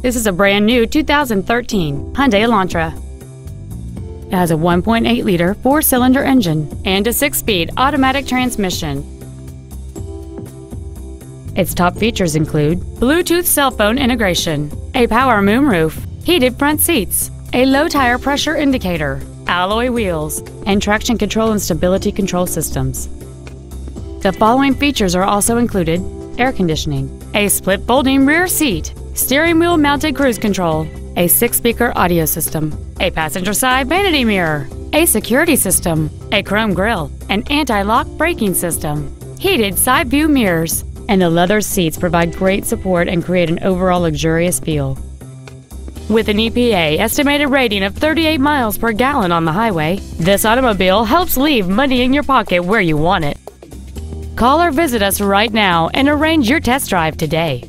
This is a brand new 2013 Hyundai Elantra. It has a 1.8-liter four-cylinder engine and a 6-speed automatic transmission. Its top features include Bluetooth cell phone integration, a power moonroof, heated front seats, a low tire pressure indicator, alloy wheels, and traction control and stability control systems. The following features are also included: air conditioning, a split folding rear seat, steering wheel mounted cruise control, a 6-speaker audio system, a passenger side vanity mirror, a security system, a chrome grille, an anti-lock braking system, heated side view mirrors, and the leather seats provide great support and create an overall luxurious feel. With an EPA estimated rating of 38 miles per gallon on the highway, this automobile helps leave money in your pocket where you want it. Call or visit us right now and arrange your test drive today.